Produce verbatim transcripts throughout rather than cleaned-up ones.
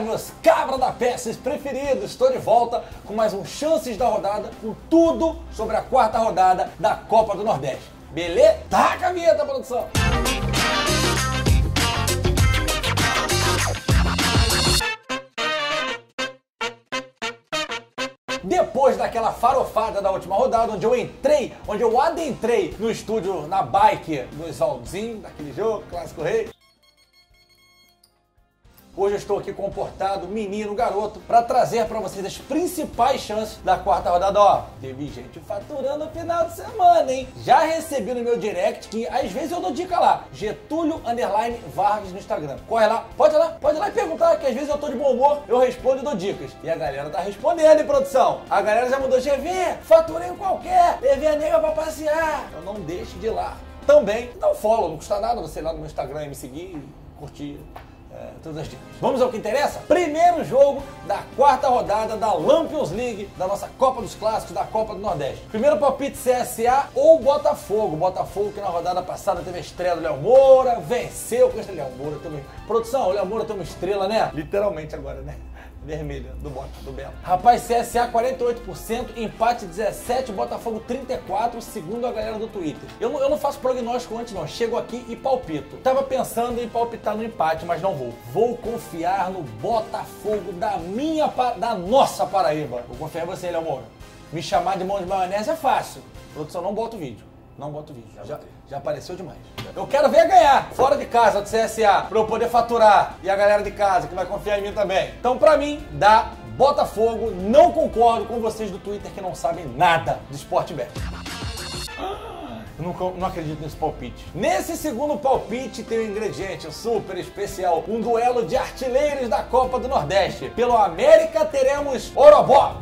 tarde, meus cabras da pé, vocês preferidos. Estou de volta com mais um Chances da Rodada, com tudo sobre a quarta rodada da Copa do Nordeste. Beleza? Taca a vinheta, produção! Depois daquela farofada da última rodada, onde eu entrei, onde eu adentrei no estúdio, na bike, no exalzinho daquele jogo, Clássico Rei. Hoje eu estou aqui comportado, menino, garoto, para trazer para vocês as principais chances da quarta rodada. Ó, teve gente faturando no final de semana, hein? Já recebi no meu direct, que às vezes eu dou dica lá, Getúlio underline Vargas no Instagram. Corre lá, pode ir lá, pode ir lá e perguntar, que às vezes eu tô de bom humor, eu respondo e dou dicas. E a galera tá respondendo, hein, produção? A galera já mandou, G V, faturei qualquer, levei a nega pra passear. Então não deixe de ir lá. Também, dá um follow, não custa nada você ir lá no meu Instagram e me seguir e curtir. É, todas as dicas. Vamos ao que interessa? Primeiro jogo da quarta rodada da Lampions League, da nossa Copa dos Clássicos, da Copa do Nordeste. Primeiro palpite, C S A ou Botafogo. Botafogo que na rodada passada teve a estreia do Léo Moura, venceu com Léo Moura também. Produção, o Léo Moura tem uma estrela, né? Literalmente agora, né? Vermelha, do Bota, do Belo. Rapaz, C S A quarenta e oito por cento, empate dezessete por cento, Botafogo trinta e quatro por cento, segundo a galera do Twitter. Eu não, eu não faço prognóstico antes não, chego aqui e palpito. Tava pensando em palpitar no empate, mas não vou. Vou confiar no Botafogo da minha, da nossa Paraíba. Vou confiar em você, Léo Moura. Me chamar de mão de maionese é fácil. Produção, não bota o vídeo. Não bota o vídeo. Já, já, já apareceu demais. Eu quero ver ganhar fora de casa do C S A pra eu poder faturar. E a galera de casa que vai confiar em mim também. Então, pra mim, dá Botafogo. Não concordo com vocês do Twitter que não sabem nada de SportingBet. Eu não, não acredito nesse palpite. Nesse segundo palpite tem um ingrediente super especial. Um duelo de artilheiros da Copa do Nordeste. Pelo América teremos Orobó.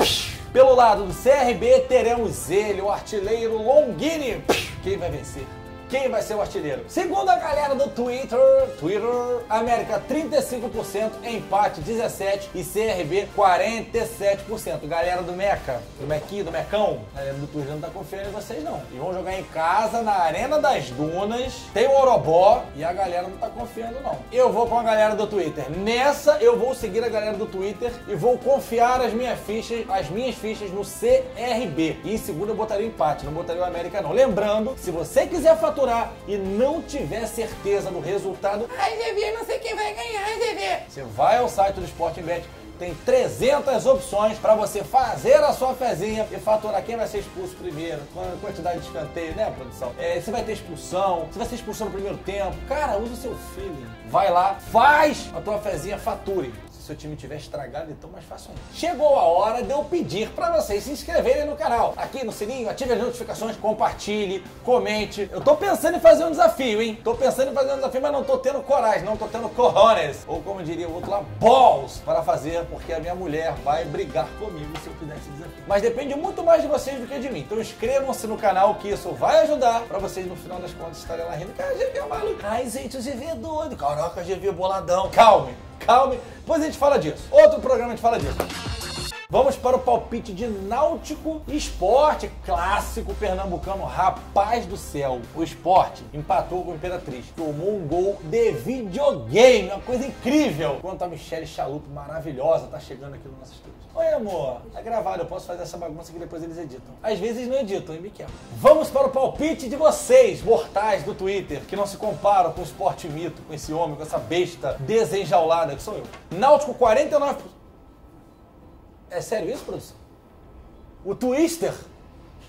Pelo lado do C R B teremos ele, o artilheiro Longini. Quem vai vencer? Quem vai ser o artilheiro? Segundo a galera do Twitter, Twitter, América trinta e cinco por cento, empate dezessete por cento e C R B quarenta e sete por cento. Galera do Meca, do Mequinho, do Mecão, a galera do Twitter não tá confiando em vocês não. E vão jogar em casa, na Arena das Dunas, tem o Orobó e a galera não tá confiando não. Eu vou com a galera do Twitter. Nessa eu vou seguir a galera do Twitter e vou confiar as minhas fichas, as minhas fichas no C R B. E em segundo eu botaria o empate, não botaria o América não. Lembrando, se você quiser faturar e não tiver certeza do resultado, ai, G V, não sei quem vai ganhar, G V. Você vai ao site do SportingBet, tem trezentas opções para você fazer a sua fezinha e faturar quem vai ser expulso primeiro, quantidade de escanteio, né, produção? É, você vai ter expulsão, você vai ser expulsão no primeiro tempo. Cara, usa o seu filho. Vai lá, faz a tua fezinha, fature. Se o time tiver estragado, então mais fácil ainda. Chegou a hora de eu pedir para vocês se inscreverem no canal. Aqui no sininho, ative as notificações, compartilhe, comente. Eu tô pensando em fazer um desafio, hein? Tô pensando em fazer um desafio, mas não tô tendo coragem, não tô tendo cojones. Ou como diria o outro lá, balls para fazer, porque a minha mulher vai brigar comigo se eu fizer esse desafio. Mas depende muito mais de vocês do que de mim. Então inscrevam-se no canal que isso vai ajudar para vocês no final das contas estarem lá rindo. Cara, G V é maluco. Ai, gente, o G V é doido. Caraca, G V é boladão. Calme, calme. Depois a gente fala disso. Outro programa a gente fala disso. Vamos para o palpite de Náutico e Sport, clássico pernambucano, rapaz do céu. O Sport empatou com o Imperatriz, tomou um gol de videogame, uma coisa incrível. Enquanto a Michelle Chalup, maravilhosa, tá chegando aqui no nosso estúdio. Oi, amor, tá gravado, eu posso fazer essa bagunça que depois eles editam. Às vezes não editam, e me quebram. Vamos para o palpite de vocês, mortais do Twitter, que não se comparam com o Sport Mito, com esse homem, com essa besta desenjaulada, que sou eu. Náutico quarenta e nove por cento. É sério isso, produção? O Twister,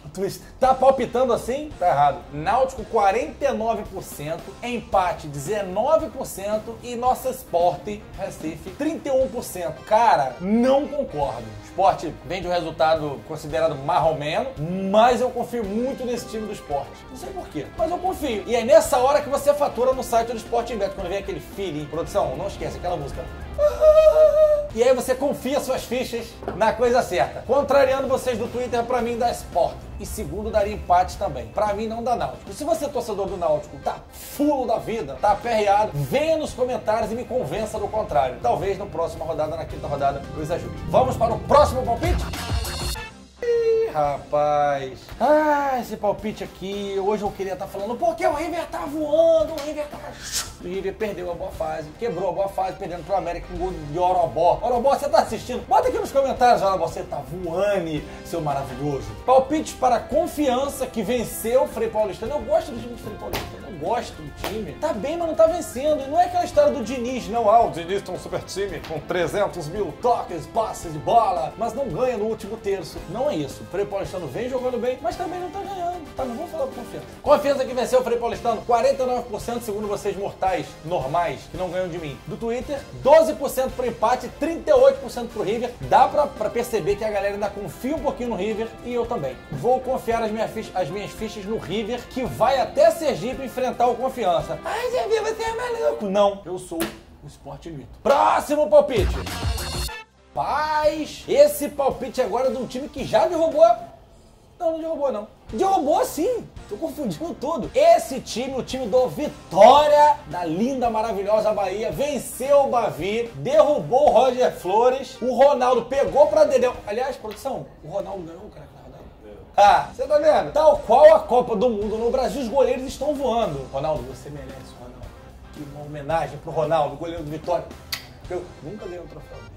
o Twister tá palpitando assim? Tá errado. Náutico quarenta e nove por cento, empate dezenove por cento e nossa Sport Recife trinta e um por cento. Cara, não concordo. O Sport vem de um resultado considerado marromeno, mas eu confio muito nesse time do Sport. Não sei porquê, mas eu confio. E é nessa hora que você fatura no site do SportingBet, quando vem aquele feeling. Produção, não esquece aquela música. E aí você confia suas fichas na coisa certa. Contrariando vocês do Twitter, pra mim dá Sport. E segundo, daria empate também. Pra mim não dá Náutico. Se você é torcedor do Náutico, tá fulo da vida, tá aperreado, venha nos comentários e me convença do contrário. Talvez na próxima rodada, na quinta rodada, eu exagere. Vamos para o próximo palpite? rapaz. Ah, esse palpite aqui. Hoje eu queria estar tá falando porque o River tá voando, o River tá... O River perdeu a boa fase, quebrou a boa fase, perdendo pro América com gol de Orobó. Orobó, você tá assistindo? Bota aqui nos comentários, Orobó, você tá voando, seu maravilhoso. Palpite para Confiança, que venceu o Frei Paulistano. Eu gosto do time do Frei Paulistano, eu gosto do time. Tá bem, mas não tá vencendo. E não é aquela história do Diniz, não. Ah, o Diniz tem um super time com trezentos mil toques, passes de bola, mas não ganha no último terço. Não é isso. O Frei Paulistano vem jogando bem, mas também não tá ganhando. Tá, não vou falar do Confiança. Confiança que venceu o Frei Paulistano, quarenta e nove por cento segundo vocês mortais, normais, que não ganham de mim. Do Twitter, doze por cento pro empate, trinta e oito por cento pro River. Dá pra, pra perceber que a galera ainda confia um pouquinho no River e eu também. Vou confiar as minhas fichas, as minhas fichas no River, que vai até Sergipe enfrentar o Confiança. Ai, G V, você é maluco. Não, eu sou o Sport Limito. Próximo palpite. Paz, esse palpite agora é de um time que já derrubou. Não, não derrubou não. Derrubou sim, tô confundindo tudo. Esse time, o time do Vitória, da linda, maravilhosa Bahia, venceu o Bavi, derrubou o Roger Flores, o Ronaldo pegou pra dedéu. Aliás, produção, o Ronaldo ganhou o cara. Ah, você tá vendo? Tal qual a Copa do Mundo no Brasil, os goleiros estão voando. Ronaldo, você merece, Ronaldo. Que uma homenagem pro Ronaldo, goleiro do Vitória. Eu nunca ganhei um troféu desse.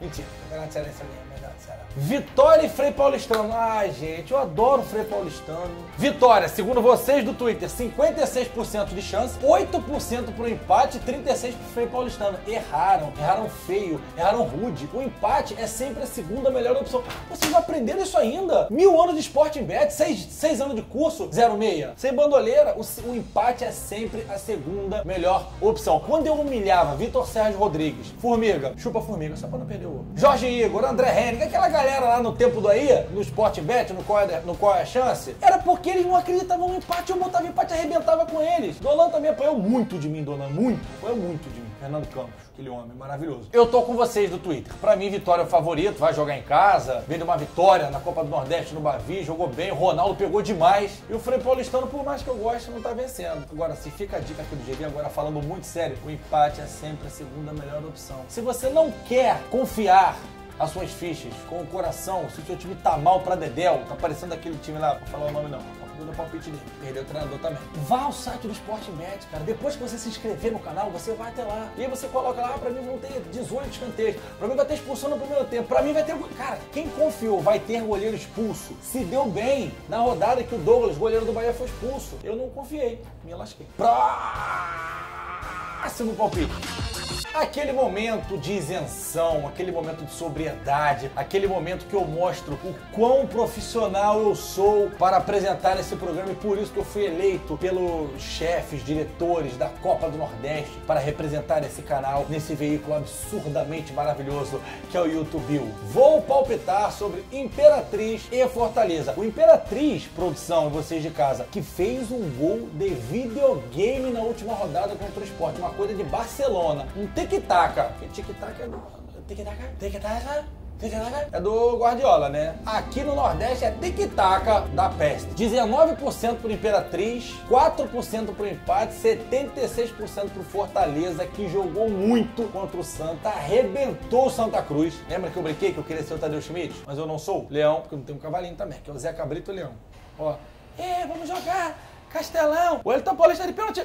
Mentira, o Campeonato Cearense é o melhor do Ceará. Vitória e Frei Paulistano. Ai, gente, eu adoro o Frei Paulistano. Vitória, segundo vocês do Twitter, cinquenta e seis por cento de chance, oito por cento pro empate e trinta e seis por cento pro Frei Paulistano. Erraram, erraram feio, erraram rude. O empate é sempre a segunda melhor opção. Vocês não aprenderam isso ainda? Mil anos de SportingBet, seis, seis anos de curso, zero vírgula seis. Sem bandoleira, o, o empate é sempre a segunda melhor opção. Quando eu humilhava Vitor Sérgio Rodrigues, Formiga, chupa Formiga, só pra não perder o Jorge Igor, André Henrique, aquela galera lá no tempo do aí, no SportingBet, no qual, é, no qual é a chance, era porque eles não acreditavam no empate, eu botava empate e arrebentava com eles. Dolan também apanhou muito de mim, Dolan, muito, apanhou muito de mim. Fernando Campos, aquele homem maravilhoso. Eu tô com vocês do Twitter. Pra mim, Vitória é o favorito, vai jogar em casa, veio de uma vitória na Copa do Nordeste no Bavi, jogou bem, o Ronaldo pegou demais. E o Frei Paulistano, por mais que eu goste, não tá vencendo. Agora, se fica a dica aqui do G V, agora falando muito sério, o empate é sempre a segunda melhor opção. Se você não quer confiar as suas fichas com o coração, se o seu time tá mal pra dedéu, tá parecendo aquele time lá, vou falar o nome não, do palpite dele. Perdeu o treinador também. Vá ao site do SportingBet, cara. Depois que você se inscrever no canal, você vai até lá. E aí você coloca lá, ah, pra mim vão ter dezoito escanteios. Pra mim vai ter expulsão no primeiro tempo. Pra mim vai ter... Cara, quem confiou vai ter goleiro expulso. Se deu bem na rodada que o Douglas, goleiro do Bahia, foi expulso. Eu não confiei. Me lasquei. Próximo palpite. Aquele momento de isenção, aquele momento de sobriedade, aquele momento que eu mostro o quão profissional eu sou para apresentar esse programa e por isso que eu fui eleito pelos chefes, diretores da Copa do Nordeste para representar esse canal nesse veículo absurdamente maravilhoso que é o YouTube. Vou palpitar sobre Imperatriz e Fortaleza. O Imperatriz, produção, vocês de casa, que fez um gol de videogame na última rodada contra o Sport, uma coisa de Barcelona. Um tic-taca. Tic-taca é do... Tic-taca? Tic-taca? Tic-taca? É do Guardiola, né? Aqui no Nordeste é tic-taca da peste. dezenove por cento pro Imperatriz, quatro por cento pro empate, setenta e seis por cento pro Fortaleza, que jogou muito contra o Santa, arrebentou o Santa Cruz. Lembra que eu brinquei que eu queria ser o Tadeu Schmidt? Mas eu não sou leão, porque eu não tenho um cavalinho também, que é o Zé Cabrito Leão. Ó. É, vamos jogar! Castelão! O Elton Paulista de pênalti!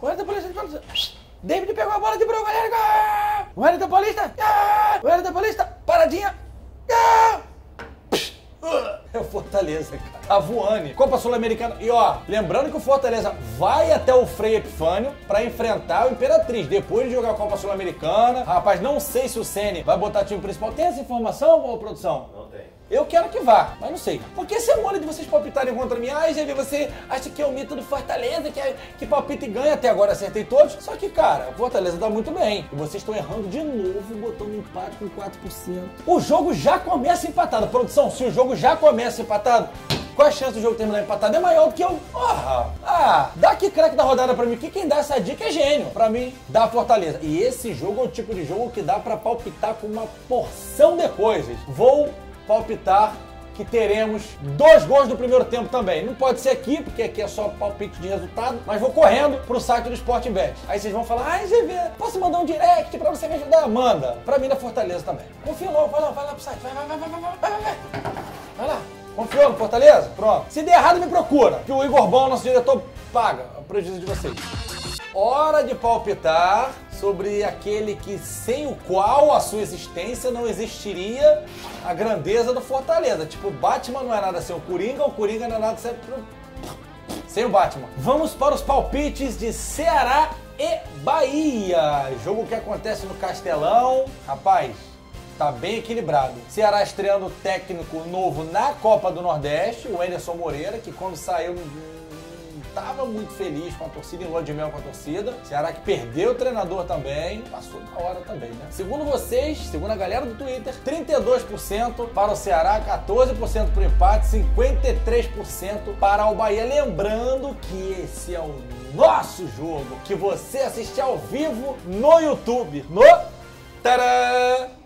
O Wellington Paulista de pênalti! David pegou a bola de broca, galera, gol! O Wellington Paulista, gol! O Wellington Paulista, paradinha, gol! É o Fortaleza, cara. A voane. Copa Sul-Americana. E ó, lembrando que o Fortaleza vai até o Frei Epifânio pra enfrentar o Imperatriz. Depois de jogar a Copa Sul-Americana, rapaz, não sei se o Ceni vai botar time principal. Tem essa informação, ô produção? Não tem. Eu quero que vá, mas não sei. Porque esse é mole de vocês palpitarem contra mim. Ai, G V, você acha que é o mito do Fortaleza, que, é, que palpita e ganha. Até agora acertei todos. Só que, cara, o Fortaleza dá muito bem. E vocês estão errando de novo, botando empate com quatro por cento. O jogo já começa empatado. Produção, se o jogo já começa empatado, qual a chance do jogo terminar empatado? É maior do que eu. Porra! Ah, dá que craque da rodada pra mim, que quem dá essa dica é gênio. Pra mim, dá Fortaleza. E esse jogo é o tipo de jogo que dá pra palpitar com uma porção de coisas. Vou palpitar que teremos dois gols do primeiro tempo também. Não pode ser aqui, porque aqui é só palpite de resultado, mas vou correndo pro site do SportingBet. Aí vocês vão falar, ai, G V, posso mandar um direct pra você me ajudar? Manda. Pra mim da Fortaleza também. Confia logo, vai lá, vai lá pro site, vai, vai, vai, vai, vai, vai, vai, vai, vai lá. Confiou no Fortaleza? Pronto. Se der errado, me procura, que o Igor Bom, nosso diretor, paga o prejuízo de vocês. Hora de palpitar sobre aquele que, sem o qual a sua existência não existiria a grandeza do Fortaleza. Tipo, o Batman não é nada sem o Coringa, o Coringa não é nada sem, sem o Batman. Vamos para os palpites de Ceará e Bahia. Jogo que acontece no Castelão. Rapaz, tá bem equilibrado. Ceará estreando o técnico novo na Copa do Nordeste, o Anderson Moreira, que quando saiu estava muito feliz com a torcida, em lua de mel com a torcida. Ceará que perdeu o treinador também. Passou da hora também, né? Segundo vocês, segundo a galera do Twitter, trinta e dois por cento para o Ceará, quatorze por cento para o empate, cinquenta e três por cento para o Bahia. Lembrando que esse é o nosso jogo, que você assiste ao vivo no YouTube. No... Tcharam!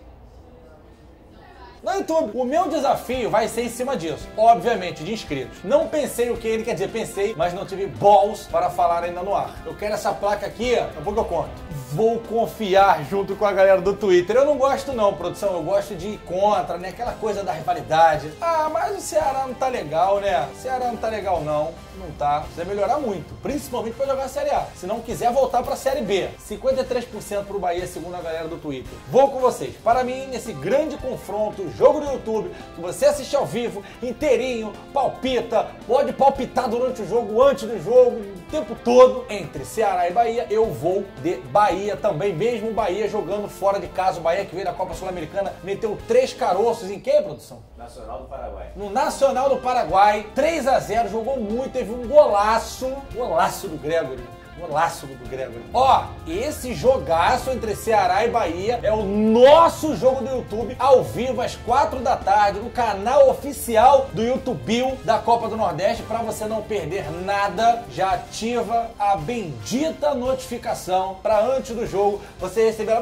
No YouTube. O meu desafio vai ser em cima disso, obviamente, de inscritos. Não pensei o que ele quer dizer, pensei, mas não tive balls para falar ainda no ar. Eu quero essa placa aqui, daqui a pouco eu conto. Vou confiar junto com a galera do Twitter. Eu não gosto não, produção, eu gosto de ir contra, né? Aquela coisa da rivalidade. Ah, mas o Ceará não tá legal, né? O Ceará não tá legal não, não tá. Precisa melhorar muito, principalmente pra jogar a Série A. Se não quiser voltar pra Série B. cinquenta e três por cento pro Bahia, segundo a galera do Twitter. Vou com vocês. Para mim, nesse grande confronto, jogo do YouTube, que você assiste ao vivo, inteirinho, palpita, pode palpitar durante o jogo, antes do jogo, o tempo todo, entre Ceará e Bahia, eu vou de Bahia também, mesmo o Bahia jogando fora de casa, o Bahia que veio da Copa Sul-Americana, meteu três caroços em quem, produção? Nacional do Paraguai. No Nacional do Paraguai, três a zero, jogou muito, teve um golaço, golaço do Gregory. Golaço do Gregory. Ó, esse jogaço entre Ceará e Bahia é o nosso jogo do YouTube, ao vivo, às quatro da tarde, no canal oficial do YouTube da Copa do Nordeste. Pra você não perder nada, já ativa a bendita notificação pra antes do jogo você receber...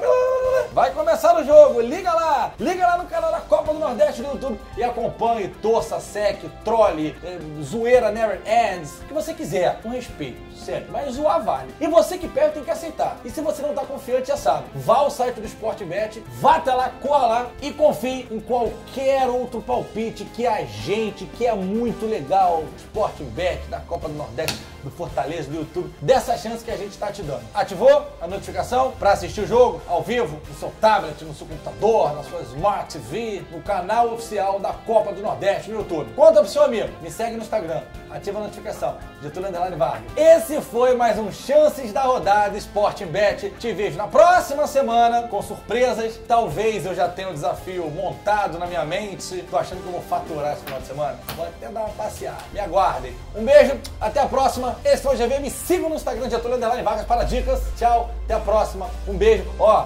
Vai começar o jogo, liga lá! Liga lá no canal da Copa do Nordeste do YouTube e acompanhe, torça, seque, trole, zoeira, never ends, o que você quiser, com respeito, sério, mas zoar vale. E você que perde tem que aceitar. E se você não tá confiante, já sabe. Vá ao site do SportingBet, vá até lá, cola lá e confie em qualquer outro palpite que a gente, que é muito legal, SportingBet, da Copa do Nordeste, do Fortaleza, do YouTube, dessa chance que a gente tá te dando. Ativou a notificação pra assistir o jogo ao vivo, no seu tablet, no seu computador, na sua Smart T V, no canal oficial da Copa do Nordeste no YouTube. Conta pro seu amigo, me segue no Instagram, ativa a notificação, Getúlio Vargas. Esse foi mais um Chances da Rodada SportingBet. Te vejo na próxima semana com surpresas. Talvez eu já tenha um desafio montado na minha mente. Tô achando que eu vou faturar esse final de semana. Vou até dar uma passeada. Me aguardem. Um beijo, até a próxima. Esse foi o G V. Me sigam no Instagram de Getúlio Vargas para dicas. Tchau, até a próxima. Um beijo. Ó,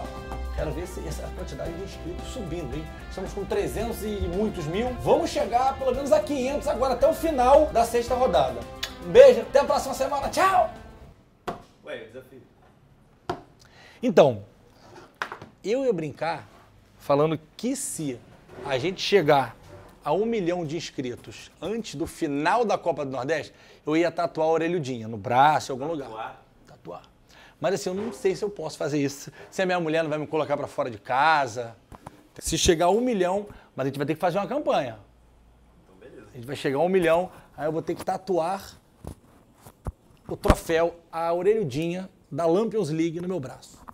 quero ver se essa quantidade de inscritos subindo, hein? Estamos com trezentos e muitos mil. Vamos chegar pelo menos a quinhentos agora, até o final da sexta rodada. Um beijo, até a próxima semana. Tchau! Ué, desafio. Então, eu ia brincar falando que se a gente chegar a um milhão de inscritos antes do final da Copa do Nordeste, eu ia tatuar a orelhudinha no braço, em algum tatuar. lugar. Tatuar. Mas assim, eu não sei se eu posso fazer isso. Se a minha mulher não vai me colocar pra fora de casa. Se chegar a um milhão, mas a gente vai ter que fazer uma campanha. Então, beleza. A gente vai chegar a um milhão, aí eu vou ter que tatuar o troféu, a orelhudinha da Lampions League no meu braço.